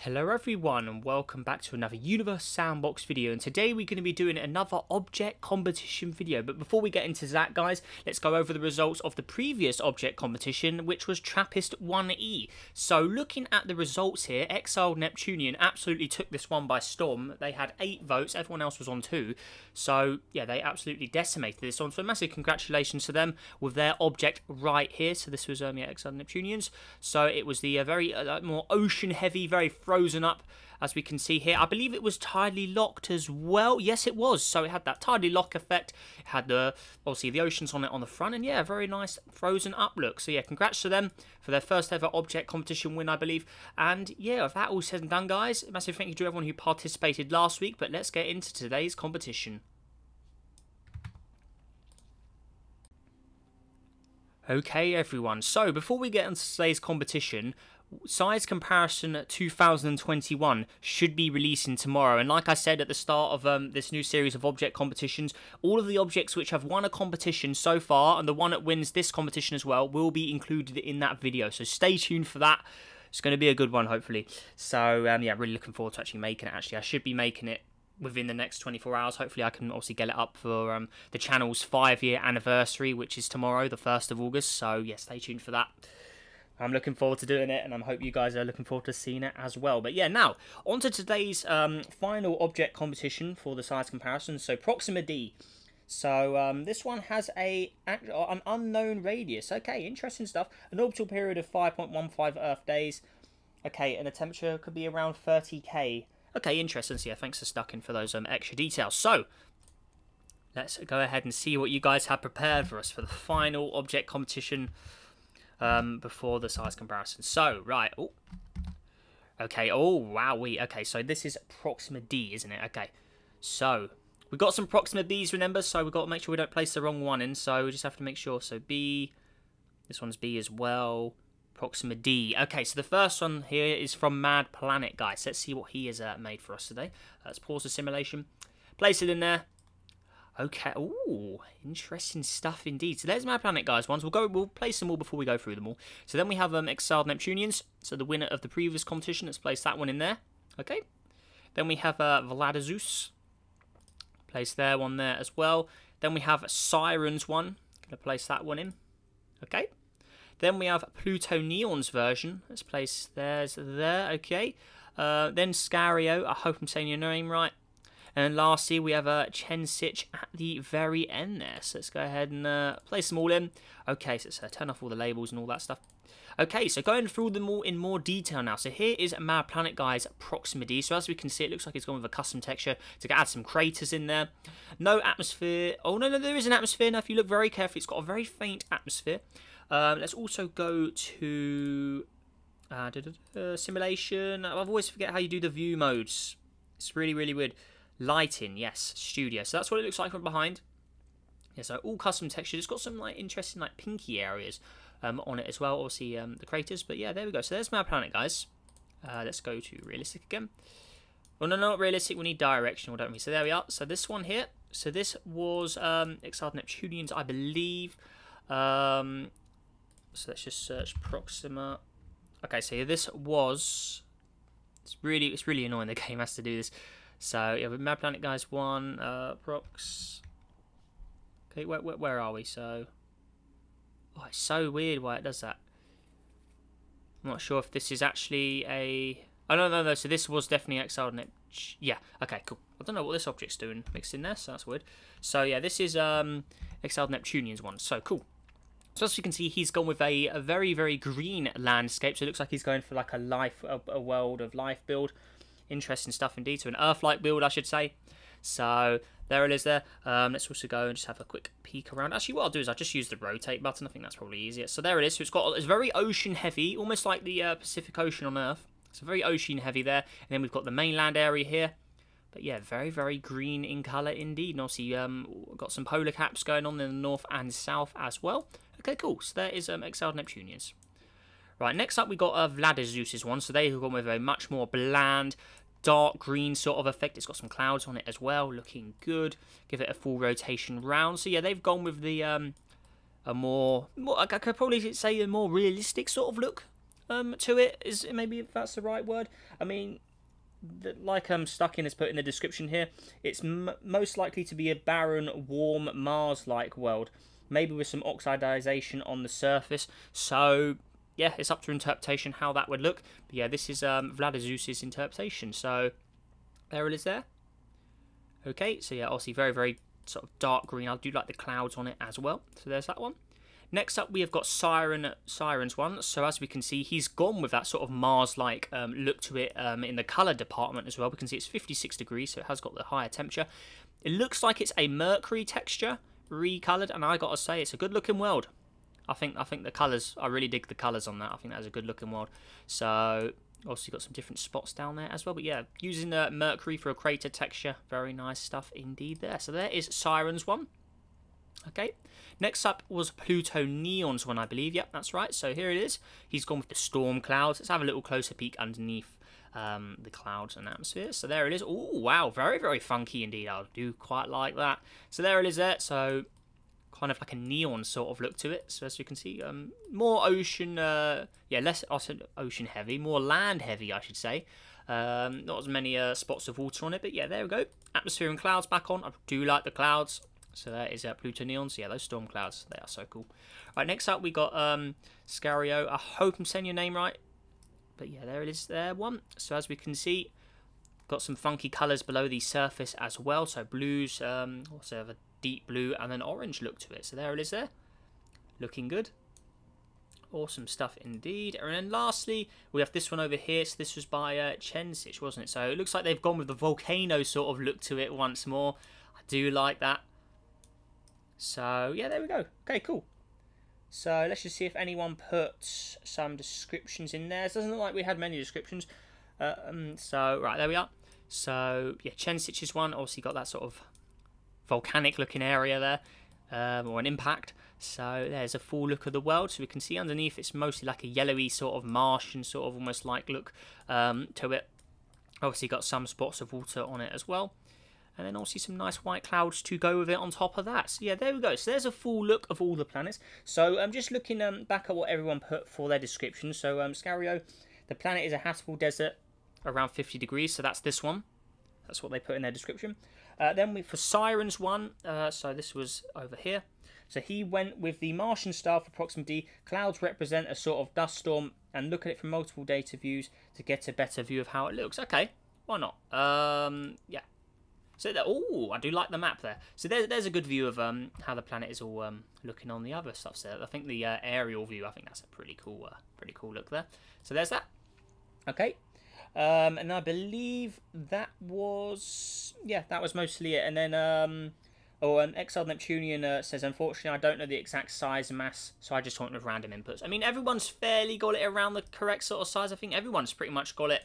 Hello everyone and welcome back to another Universe Sandbox video, and today we're going to be doing another object competition video. But before we get into that, guys, let's go over the results of the previous object competition, which was Trappist 1e. So looking at the results here, Exiled Neptunian absolutely took this one by storm. They had 8 votes, everyone else was on 2. So yeah, they absolutely decimated this one. So massive congratulations to them with their object right here. So this was Exiled Neptunians. So it was the more ocean heavy, very frozen up, as we can see here. I believe it was tidally locked as well. Yes, it was. So it had that tidally lock effect. It had the, obviously, the oceans on it on the front. And yeah, very nice frozen up look. So yeah, congrats to them for their first ever object competition win, I believe. And yeah, with that all said and done, guys, massive thank you to everyone who participated last week. But let's get into today's competition. Okay, everyone. So before we get into today's competition, size comparison 2021 should be releasing tomorrow, and like I said at the start of this new series of object competitions, all of the objects which have won a competition so far and the one that wins this competition as well will be included in that video, so stay tuned for that. It's going to be a good one, hopefully. So yeah, really looking forward to actually making it. Actually, I should be making it within the next 24 hours. Hopefully I can obviously get it up for the channel's 5-year anniversary, which is tomorrow, the 1st of August. So yeah, stay tuned for that. I'm looking forward to doing it, and I hope you guys are looking forward to seeing it as well. But yeah, now, on to today's final object competition for the size comparison. So, Proxima D. So, this one has an unknown radius. Okay, interesting stuff. An orbital period of 5.15 Earth days. Okay, and the temperature could be around 30K. Okay, interesting. So, yeah, thanks for stuck in for those extra details. So, let's go ahead and see what you guys have prepared for us for the final object competition before the size comparison. So, right, oh, okay, oh, wowee, okay, so this is Proxima D, isn't it? Okay, so, we've got some Proxima Bs, remember, so we've got to make sure we don't place the wrong one in, so we just have to make sure, so B, this one's B as well, Proxima D, okay, so the first one here is from Mad Planet Guy, so let's see what he has made for us today. Let's pause the simulation, place it in there. Okay, ooh, interesting stuff indeed. So there's Mad Planet Guy's ones. We'll place them all before we go through them all. So then we have Exiled Neptunians. So the winner of the previous competition, let's place that one in there. Okay. Then we have Vladazus. Place their one there as well. Then we have Siren's one. Gonna place that one in. Okay. Then we have Pluto Neon's version. Let's place theirs there. Okay. Then Scario. I hope I'm saying your name right. And lastly, we have Chensich at the very end there. So let's go ahead and place them all in. Okay, so let's turn off all the labels and all that stuff. Okay, so going through them all in more detail now. So here is Mad Planet Guy's Proxima D. So as we can see, it looks like it's gone with a custom texture to add some craters in there. No atmosphere. Oh, no, there is an atmosphere. Now, if you look very carefully, it's got a very faint atmosphere. Let's also go to simulation. I always forget how you do the view modes. It's really, really weird. Lighting, yes, studio. So that's what it looks like from behind. Yeah, so all custom textures. It's got some like interesting like pinky areas on it as well. Obviously the craters, but yeah, there we go. So there's Mad Planet, guys. Let's go to realistic again. Well, no, not realistic. We need directional, don't we? So there we are. So this one here. So this was Exiled Neptunians, I believe. So let's just search Proxima. Okay, so this was. It's really annoying. The game has to do this. So, yeah, with Mad Planet Guys 1, Prox. Okay, where are we? So, oh, it's so weird why it does that. I'm not sure if this is actually a... Oh, no, so this was definitely Exiled Neptunian. Yeah, okay, cool. I don't know what this object's doing mixed in there, so that's weird. So, yeah, this is Exiled Neptunian's one, so cool. So as you can see, he's gone with a very, very green landscape, so it looks like he's going for like a world of life build. Interesting stuff indeed. So an Earth-like build, I should say. So there it is there. Let's also go and just have a quick peek around. Actually, what I'll do is I'll just use the rotate button. I think that's probably easier. So there it is. So it's very ocean-heavy, almost like the Pacific Ocean on Earth. So very ocean-heavy there. And then we've got the mainland area here. But yeah, very, very green in colour indeed. And obviously, we've got some polar caps going on in the north and south as well. Okay, cool. So there is Exiled Neptunians. Right, next up we got Vladazus's one, so they've gone with a much more bland, dark green sort of effect. It's got some clouds on it as well, looking good. Give it a full rotation round. So yeah, they've gone with the a more I could probably say a more realistic sort of look. to it, is maybe if that's the right word. I mean, like Stuckin has put in the description here, it's most likely to be a barren, warm, Mars-like world, maybe with some oxidization on the surface. So, yeah, it's up to interpretation how that would look. But yeah, this is Vladazus's interpretation. So, there it is there. Okay, so yeah, obviously very, very sort of dark green. I do like the clouds on it as well. So there's that one. Next up, we have got Siren's one. So as we can see, he's gone with that sort of Mars-like look to it in the colour department as well. We can see it's 56 degrees, so it has got the higher temperature. It looks like it's a mercury texture recoloured, and I gotta say, it's a good-looking world. I think the colours, I really dig the colours on that. I think that's a good-looking world. So obviously got some different spots down there as well. But yeah, using the mercury for a crater texture, very nice stuff indeed there. So there is Siren's one. Okay, next up was Pluto Neon's one, I believe. Yep, that's right. So here it is. He's gone with the storm clouds. Let's have a little closer peek underneath the clouds and atmosphere. So there it is. Oh, wow. Very, very funky indeed. I do quite like that. So there it is there. So kind of like a neon sort of look to it. So as you can see, more ocean, yeah, less ocean heavy, more land heavy, I should say. Not as many spots of water on it, but yeah, there we go. Atmosphere and clouds back on. I do like the clouds. So that is Pluto Neon. So yeah, those storm clouds, they are so cool. Right, next up we got Scario. I hope I'm saying your name right. But yeah, there it is there one. So as we can see, got some funky colours below the surface as well. So blues, also have a deep blue and an orange look to it. So there it is there. Looking good. Awesome stuff indeed. And then lastly, we have this one over here. So this was by Chensich, wasn't it? So it looks like they've gone with the volcano sort of look to it once more. I do like that. So, yeah, there we go. Okay, cool. So, let's just see if anyone puts some descriptions in there. It doesn't look like we had many descriptions. So, right, there we are. So, yeah, Chensich's one. Obviously got that sort of volcanic-looking area there. Or an impact. So, there's a full look of the world. So, we can see underneath it's mostly like a yellowy sort of Martian sort of almost-like look to it. Obviously got some spots of water on it as well. And then obviously some nice white clouds to go with it on top of that. So yeah, there we go. So there's a full look of all the planets. So I'm just looking back at what everyone put for their description. So Scario, the planet is a habitable desert around 50 degrees. So that's this one. That's what they put in their description. Then for Siren's one, so this was over here. So he went with the Martian star for Proxima D. Clouds represent a sort of dust storm, and look at it from multiple data views to get a better view of how it looks. Okay, why not? Yeah. So, oh, I do like the map there. So there's a good view of how the planet is all looking on the other stuff. So I think the aerial view, I think that's a pretty cool look there. So there's that. Okay. And I believe that was, yeah, that was mostly it. And then, Exiled Neptunian says, unfortunately, I don't know the exact size and mass, so I just went with random inputs. I mean, everyone's fairly got it around the correct sort of size. I think everyone's pretty much got it.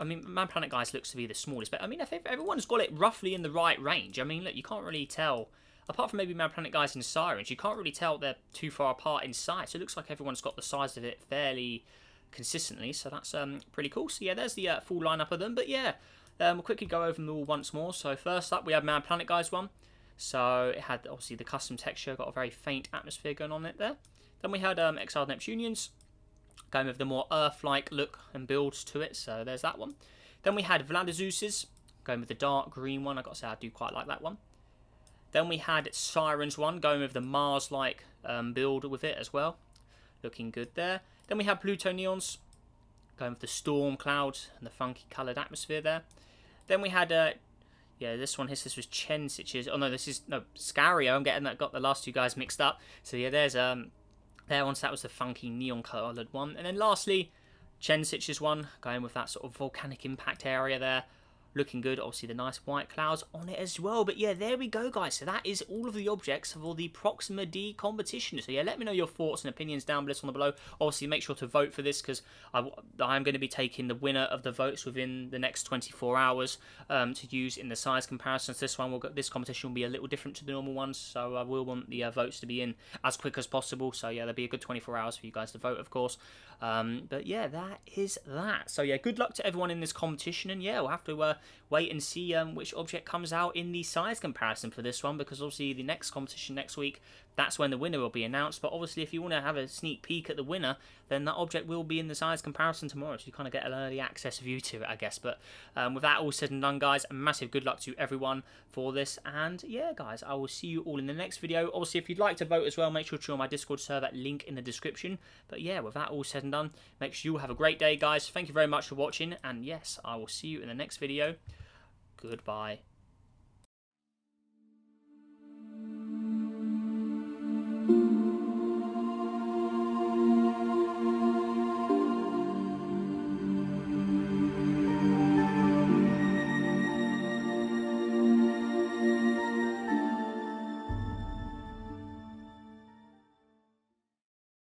I mean, Mad Planet Guys looks to be the smallest, but I mean, I think everyone's got it roughly in the right range. I mean, look, you can't really tell, apart from maybe Mad Planet Guys and Sirens, you can't really tell they're too far apart in size. So it looks like everyone's got the size of it fairly consistently, so that's pretty cool. So yeah, there's the full lineup of them, but yeah, we'll quickly go over them all once more. So first up, we have Mad Planet Guys one. So it had, obviously, the custom texture, got a very faint atmosphere going on it there. Then we had Exiled Neptunians, going with the more Earth-like look and build to it, so there's that one. Then we had Vladazus's, going with the dark green one. I got to say, I do quite like that one. Then we had Siren's one, going with the Mars-like build with it as well. Looking good there. Then we had Pluto Neon's, going with the storm clouds and the funky coloured atmosphere there. Then we had, yeah, this one here, this was Chensich's. Oh, no, this is, no, Scario. I'm getting that, got the last two guys mixed up. So, yeah, there's, there once that was the funky neon coloured one. And then lastly, Chensich's one, going with that sort of volcanic impact area there. Looking good, obviously the nice white clouds on it as well. But yeah, there we go, guys. So that is all of the objects for the Proxima D competition. So yeah, let me know your thoughts and opinions down below. Obviously, make sure to vote for this, because I'm going to be taking the winner of the votes within the next 24 hours to use in the size comparisons. This one, this competition will be a little different to the normal ones, so I will want the votes to be in as quick as possible. So yeah, there'll be a good 24 hours for you guys to vote, of course. But yeah, that is that. So yeah, good luck to everyone in this competition, and yeah, we'll have to wait and see which object comes out in the size comparison for this one, because obviously the next competition next week, that's when the winner will be announced. But obviously, if you want to have a sneak peek at the winner, then that object will be in the size comparison tomorrow, so you kind of get an early access view to it, I guess. But with that all said and done, guys, massive good luck to everyone for this, and yeah, guys, I will see you all in the next video. Obviously, if you'd like to vote as well, make sure to join my Discord server, link in the description. But yeah, with that all said and done, make sure you have a great day, guys. Thank you very much for watching, and yes, I will see you in the next video. Goodbye.